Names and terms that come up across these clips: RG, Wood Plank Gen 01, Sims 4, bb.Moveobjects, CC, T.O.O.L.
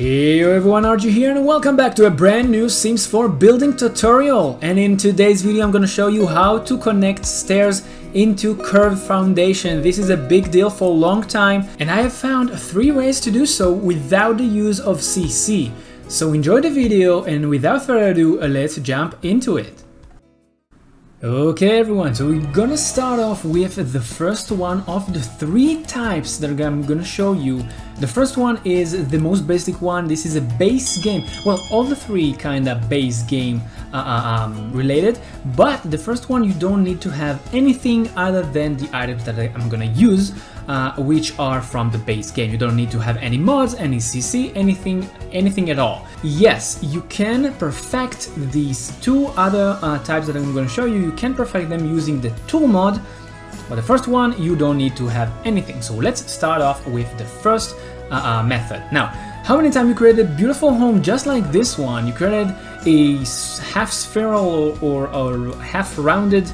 Hey everyone, RG here and welcome back to a brand new Sims 4 building tutorial. And in today's video I'm gonna show you how to connect stairs into curved foundation. This is a big deal for a long time and I have found 3 ways to do so without the use of CC. So enjoy the video and without further ado, let's jump into it. Okay everyone, so we're gonna start off with the first one of the 3 types that I'm gonna show you. The first one is the most basic one. This is a base game, well, all the 3 kinda base game related, but the first one you don't need to have anything other than the items that I'm gonna use, which are from the base game. You don't need to have any mods, any CC, anything at all. Yes, you can perfect these 2 other types that I'm gonna show you. You can perfect them using the tool mod, but the first one you don't need to have anything. So let's start off with the first method. Now, how many times you created a beautiful home just like this one? You created a half spherical or half rounded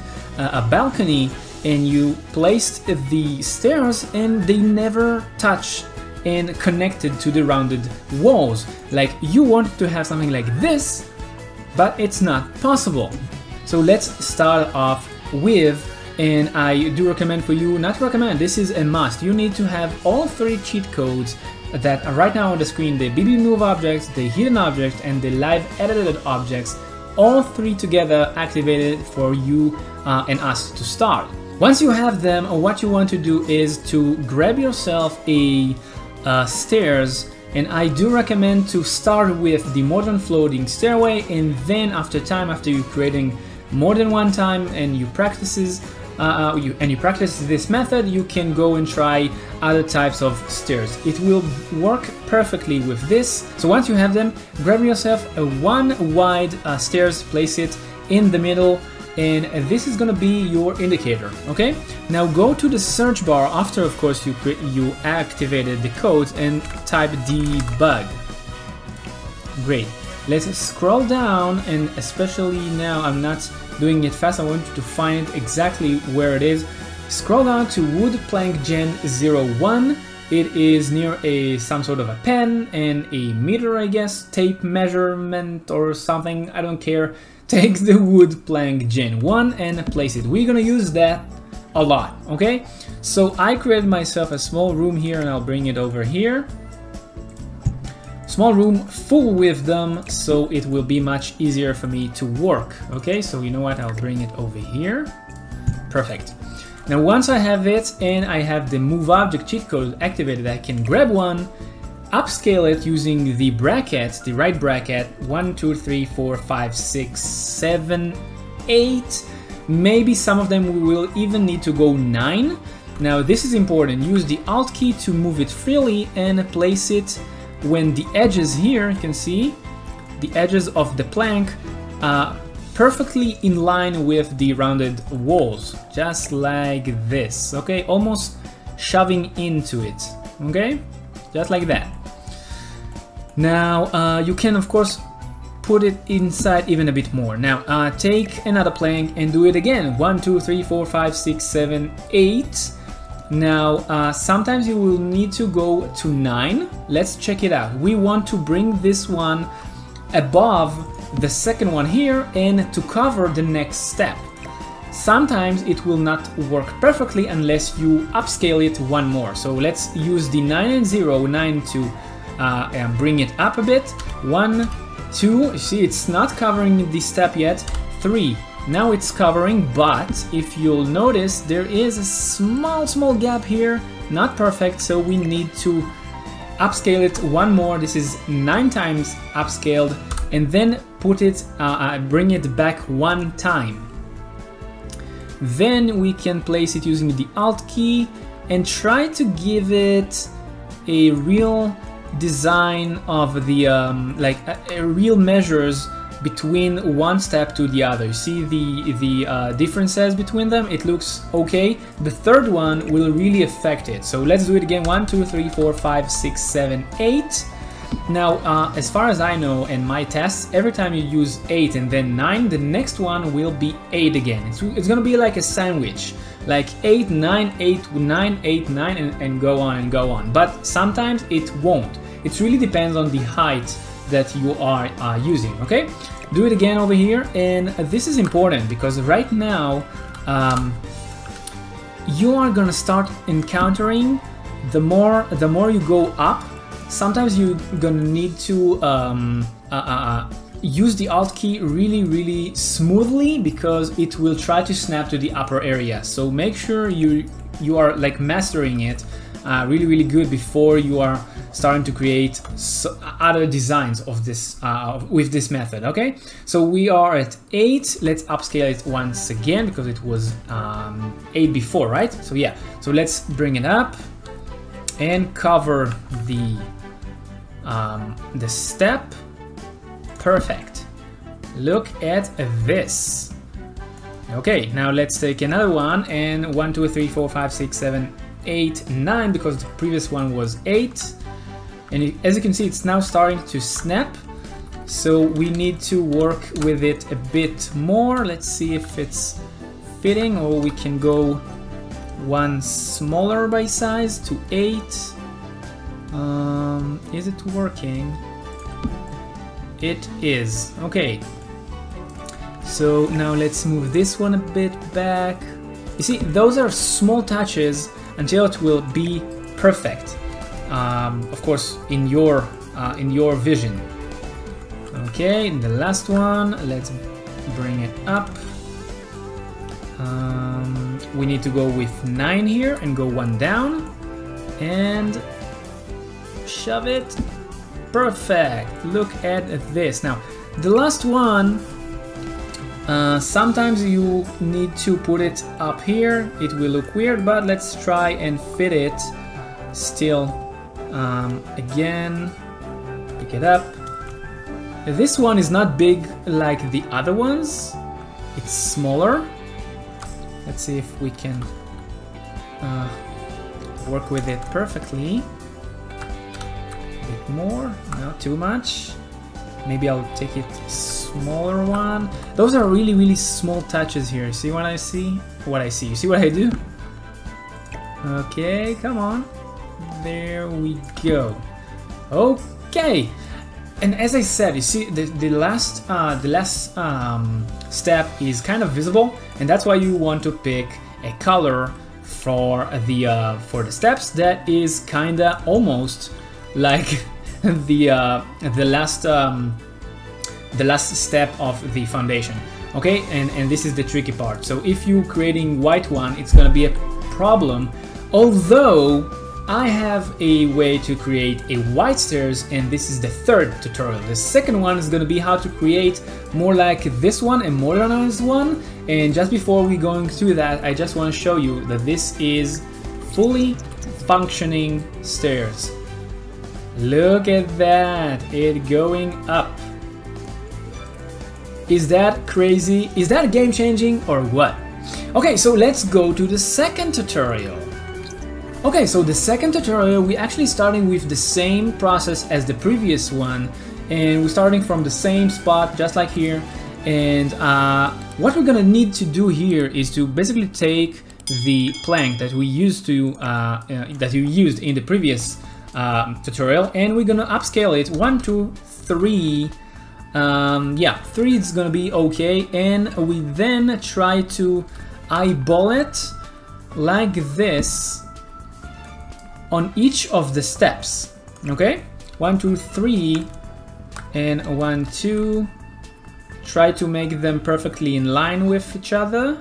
balcony, and you placed the stairs and they never touched and connected to the rounded walls. Like, you wanted to have something like this, but it's not possible. So let's start off with, and I do recommend for you, not recommend, this is a must. You need to have all 3 cheat codes that are right now on the screen, the bb.Moveobjects, the hidden object, and the live edited objects, all 3 together activated for you and us to start. Once you have them, what you want to do is to grab yourself a stairs, and I do recommend to start with the modern floating stairway, and then after you're creating more than one time and you practices practice this method, you can go and try other types of stairs. It will work perfectly with this. So once you have them, grab yourself a 1 wide stairs, place it in the middle, and this is gonna be your indicator, okay? Now go to the search bar after, of course, you activated the codes, and type debug. Great. Let's scroll down, and especially now I'm not doing it fast, I want you to find exactly where it is. Scroll down to Wood Plank Gen 01. It is near some sort of a pen and a meter, I guess, tape measurement or something, I don't care. Take the Wood Plank Gen 1 and place it. We're gonna use that a lot, okay? So I created myself a small room here, and I'll bring it over here. Small room full with them, so it will be much easier for me to work, okay? So you know what, I'll bring it over here. Perfect. Now once I have it and I have the move object cheat code activated, I can grab one, upscale it using the brackets, the right bracket, 1, 2, 3, 4, 5, 6, 7, 8, maybe some of them we will even need to go 9. Now this is important, use the alt key to move it freely and place it when the edges here, you can see, the edges of the plank are perfectly in line with the rounded walls, just like this, okay, almost shoving into it, okay? Just like that. Now you can of course put it inside even a bit more. Now take another plank and do it again. 1, 2, 3, 4, 5, 6, 7, 8. Now sometimes you will need to go to 9. Let's check it out. We want to bring this one above the second one here and to cover the next step. Sometimes it will not work perfectly unless you upscale it one more. So let's use the 9 and 0, 9 to bring it up a bit. 1, 2, you see it's not covering this step yet. 3, now it's covering, but if you'll notice there is a small gap here, not perfect, so we need to upscale it one more. This is 9 times upscaled, and then put it, bring it back 1 time. Then we can place it using the alt key and try to give it a real design of the like a real measures between one step to the other. You see the differences between them. It looks okay. The third one will really affect it. So let's do it again. 1, 2, 3, 4, 5, 6, 7, 8. Now, as far as I know in my tests, every time you use 8 and then 9, the next one will be 8 again. It's gonna be like a sandwich, like 8, 9, 8, 9, 8, 9, and go on and go on. But sometimes it won't. It really depends on the height that you are using, okay? Do it again over here, and this is important because right now you are gonna start encountering the more you go up, sometimes you're gonna need to use the Alt key really smoothly because it will try to snap to the upper area. So make sure you are like mastering it really good before you are starting to create other designs of this with this method, okay? So we are at 8, let's upscale it once again because it was 8 before, right? So yeah, so let's bring it up and cover the step. Perfect. Look at this. Okay, now let's take another one, and 1, 2, 3, 4, 5, 6, 7, 8, 9 because the previous one was 8, and as you can see it's now starting to snap, so we need to work with it a bit more. Let's see if it's fitting, or we can go one smaller by size to 8. Is it working? It is. Okay, so now let's move this one a bit back. You see, those are small touches until it will be perfect, of course, in your vision. Okay, and the last one, let's bring it up. We need to go with 9 here and go 1 down and shove it. Perfect, look at this. Now the last one, sometimes you need to put it up here, it will look weird, but let's try and fit it still. Again, pick it up. This one is not big like the other ones, it's smaller. Let's see if we can work with it perfectly. Bit more, not too much. Maybe I'll take it smaller one. Those are really small touches here. See what I see? What I see. You see what I do? Okay, come on. There we go. Okay. And as I said, you see the last step is kind of visible, and that's why you want to pick a color for the steps that is kinda almost like the last step of the foundation, okay? And this is the tricky part. So if you're creating white one, it's gonna be a problem, although I have a way to create a white stairs, and this is the 3rd tutorial. The 2nd one is gonna be how to create more like this one, a modernized one, and just before we going through that, I just want to show you that this is fully functioning stairs. Look at that, it going up. Is that crazy? Is that game changing or what? Okay, so let's go to the 2nd tutorial. Okay, so the 2nd tutorial, we actually starting with the same process as the previous one, and we're starting from the same spot, just like here. And what we're gonna need to do here is to basically take the plank that we used to that you used in the previous tutorial, and we're gonna upscale it 1, 2, 3. Yeah, 3 is gonna be okay, and we then try to eyeball it like this on each of the steps. Okay, 1, 2, 3, and 1, 2. Try to make them perfectly in line with each other,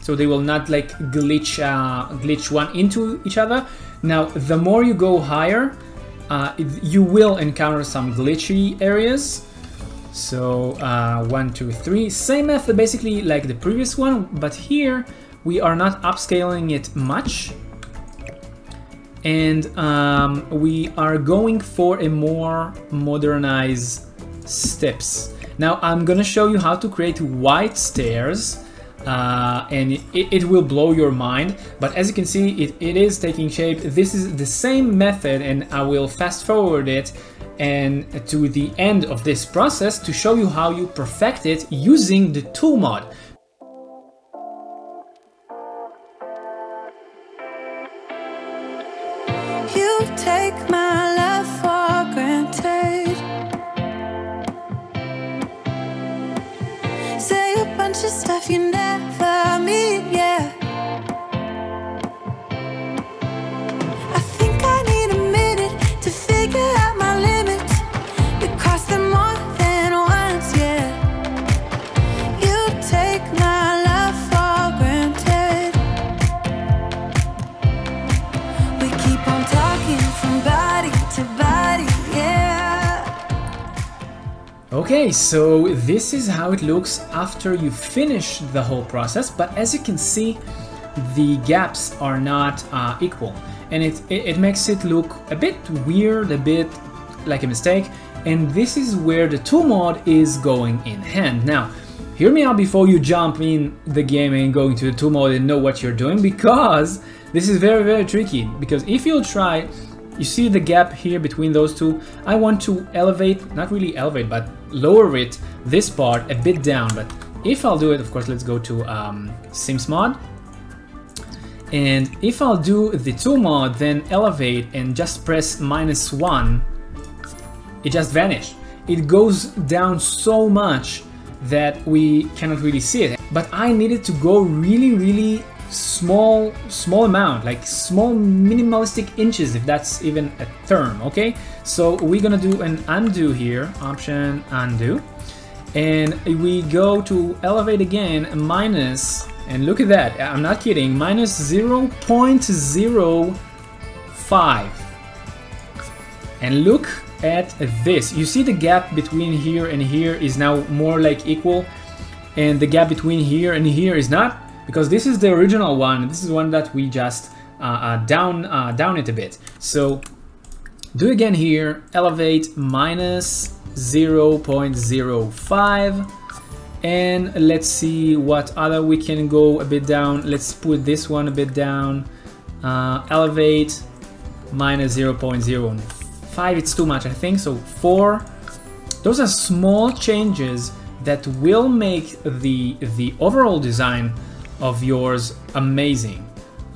so they will not like glitch one into each other. Now, the more you go higher, you will encounter some glitchy areas. So 1, 2, 3, same method basically like the previous one, but here we are not upscaling it much, and we are going for a more modernized steps. Now I'm gonna show you how to create white stairs. And it will blow your mind, but as you can see, it is taking shape. This is the same method, and I will fast forward it and to the end of this process to show you how you perfect it using the tool mod. You take my love for granted. Okay, so this is how it looks after you finish the whole process, but as you can see, the gaps are not equal, and it makes it look a bit weird, a bit like a mistake, and this is where the tool mod is going in hand. Now, hear me out before you jump in the game and go into the tool mod and know what you're doing, because this is very, very tricky, because if you'll try, you see the gap here between those two, I want to elevate, not really elevate, but lower it, this part, a bit down, but if I'll do it, of course, let's go to Sims mod, and if I'll do the tool mod, then elevate, and just press -1, it just vanished. It goes down so much that we cannot really see it, but I needed to go really, really small amount, like small minimalistic inches, if that's even a term. Okay, so we're gonna do an undo here, option undo, and we go to elevate again, minus, and look at that, I'm not kidding, minus 0.05, and look at this. You see the gap between here and here is now more like equal, and the gap between here and here is not, because this is the original one. This is one that we just down it a bit. So do again here, elevate, minus 0.05, and let's see what other we can go a bit down. Let's put this one a bit down, elevate, minus 0.05, it's too much I think, so 4. Those are small changes that will make the overall design of yours amazing.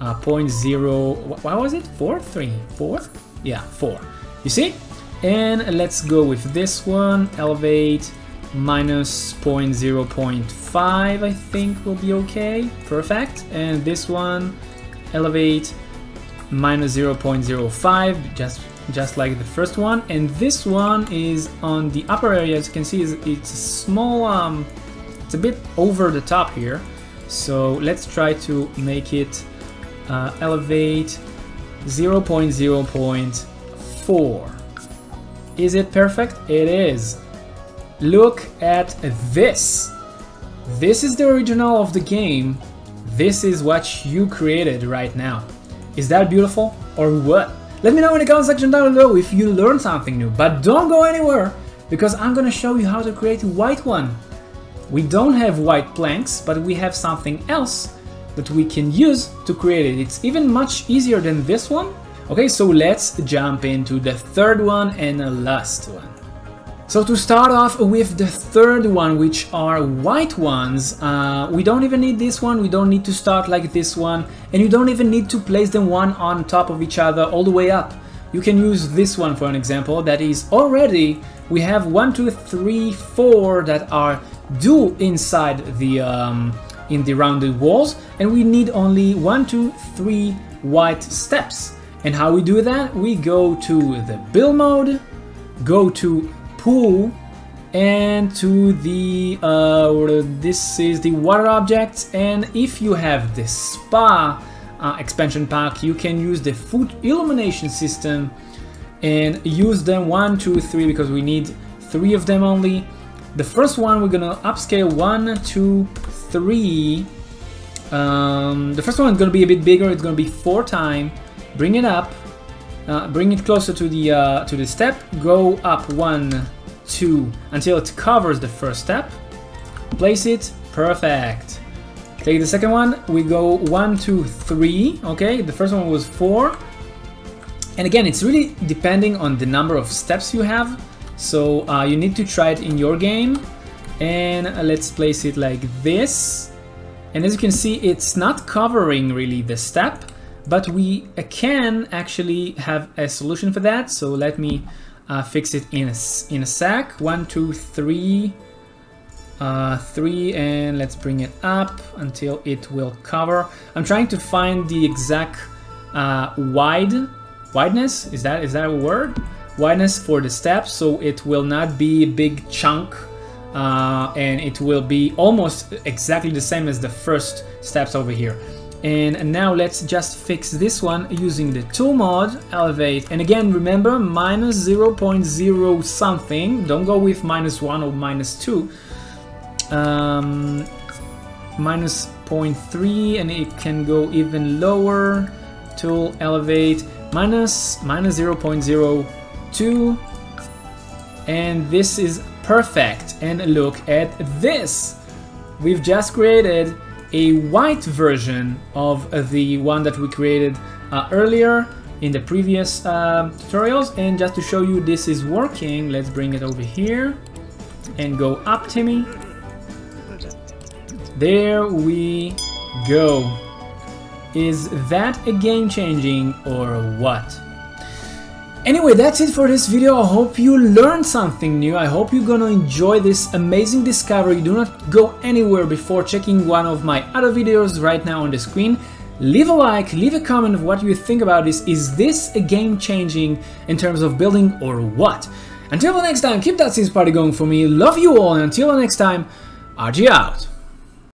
0.0, what was it? 4? Yeah, 4. You see? And let's go with this one. Elevate, minus 0.05, I think will be okay. Perfect. And this one, elevate, minus 0.05, just like the first one. And this one is on the upper area, as you can see, it's small, it's a bit over the top here. So let's try to make it elevate 0.04. Is it perfect? It is. Look at this. This is the original of the game. This is what you created right now. Is that beautiful or what? Let me know in the comment section down below if you learned something new, but don't go anywhere, because I'm gonna show you how to create a white one. We don't have white planks, but we have something else that we can use to create it. It's even much easier than this one. Okay, so let's jump into the third one and the last one. So to start off with the third one, which are white ones, we don't even need this one, we don't need to start like this one, and you don't even need to place them one on top of each other all the way up. You can use this one for an example, that is already, we have 1, 2, 3, 4 that are due inside the in the rounded walls, and we need only 1, 2, 3 white steps. And how we do that? We go to the build mode, go to pool, and to the this is the water objects, and if you have the spa expansion pack, you can use the food illumination system and use them 1, 2, 3 because we need 3 of them only. The first one we're gonna upscale 1, 2, 3. The first one is gonna be a bit bigger. It's gonna be 4 times. Bring it up. Bring it closer to the step. Go up 1, 2 until it covers the first step. Place it. Perfect. Take the second one. We go 1, 2, 3. Okay. The first one was 4. And again, it's really depending on the number of steps you have. So you need to try it in your game, and let's place it like this, and as you can see, it's not covering really the step, but we can actually have a solution for that. So let me fix it in a sec. 1, 2, 3, 3, and let's bring it up until it will cover. I'm trying to find the exact wideness, is that a word? Wideness for the steps, so it will not be a big chunk, and it will be almost exactly the same as the first steps over here. And now let's just fix this one using the tool mod, elevate, and again remember minus 0.0 something, don't go with minus 1 or minus 2, minus 0.3, and it can go even lower, tool, elevate, minus 0.02, and this is perfect. And look at this, we've just created a white version of the one that we created earlier in the previous tutorials. And just to show you this is working, let's bring it over here and go up, Timmy. There we go. Is that a game changing or what? Anyway, that's it for this video. I hope you learned something new. I hope you're gonna enjoy this amazing discovery. Do not go anywhere before checking one of my other videos right now on the screen. Leave a like, leave a comment of what you think about this. Is this a game changing in terms of building or what? Until the next time, keep that Sims party going for me. Love you all, and until the next time, RG out.